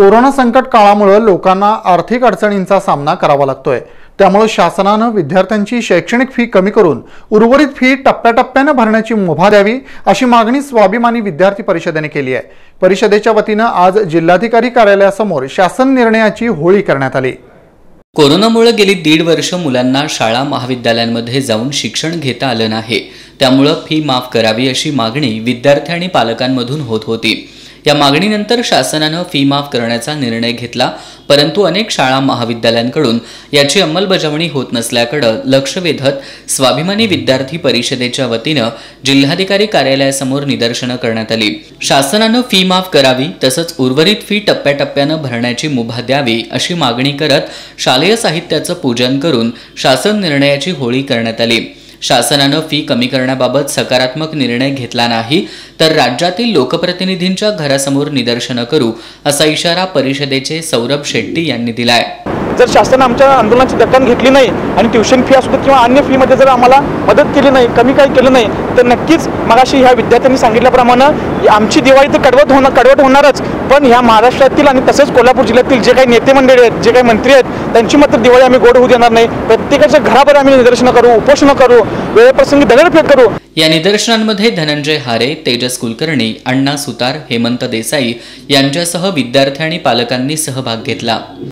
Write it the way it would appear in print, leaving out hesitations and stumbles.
Corona संकट काळामुळे लोकांना आर्थिक अडचणींचा सामना करावा लागतोय। त्यामुळे शासनाने विद्यार्थ्यांची शैक्षणिक फी कमी करून उर्वरित फी टप्प्याटप्प्याने भरण्याची मुभा द्यावी अशी मागणी स्वाभिमानी विद्यार्थी परिषदेने केली आहे। परिषदेच्या वतीने आज जिल्हाधिकारी कार्यालयासमोर शासन निर्णयाची होळी करण्यात आली। कोरोनामुळे गेली दीड वर्ष मुलांना शाळा महाविद्यालयांमध्ये जाऊन शिक्षण घेता आले नाही, त्यामुळे फी माफ करावी अशी मागणी विद्यार्थी आणि पालकांमधून होत होती। या मागणीनंतर शासनाने फी माफ करण्याचा निर्णय घेतला, परंतु अनेक शाळा महाविद्यालयांकडून याची अंमलबजावणी होत नसल्याकडे लक्ष वेधत स्वाभिमानी विद्यार्थी परिषदेच्या वतीने जिल्हाधिकारी कार्यालयासमोर निदर्शने करण्यात आली। शासनाने फी माफ करावी तसंच उर्वरित फी टप्प्याटप्प्याने भरण्याची मुभा द्यावी अशी मागणी करत शालेय साहित्याचं पूजन करून शासन निर्णयाची होळी करण्यात आली। शासनाने फी कमी करण्याबाबत सकारात्मक निर्णय घेतला नाही तर राज्यातील लोकप्रतिनिधींच्या घरासमोर निदर्शने करू असा इशारा परिषदेचे सौरभ शेट्टी यांनी दिलाय। जर शासन आमच्या आंदोलनाची दखल घेतली नाही आणि ट्यूशन फी असू दे किंवा अन्य फी मध्ये जर आम्हाला मदत केली नाही, कमी काही केलं नाही तर नक्कीच मगाशी ह्या विद्यार्थ्यांनी सांगितल्याप्रमाणे आमची दिवाळी तर कडवट होणारच, पण ह्या महाराष्ट्रातील आणि तसेच कोल्हापूर जिल्ह्यातील जे काही नेते मंडळी आहेत, जे काही मंत्री आहेत त्यांची मात्र दिवाळी आम्ही गोड होऊ देणार नाही। प्रत्येकाच्या घरावर आम्ही निदर्शनं करू, उपोषण करू, वेळेप्रसंगी दगडफेक करू। या निदर्शनांमध्ये धनंजय हारे, तेजस कुलकर्णी, अण्णा सुतार, हेमंत देसाई यांच्यासह विद्यार्थी आणि पालकांनी सहभाग घेतला।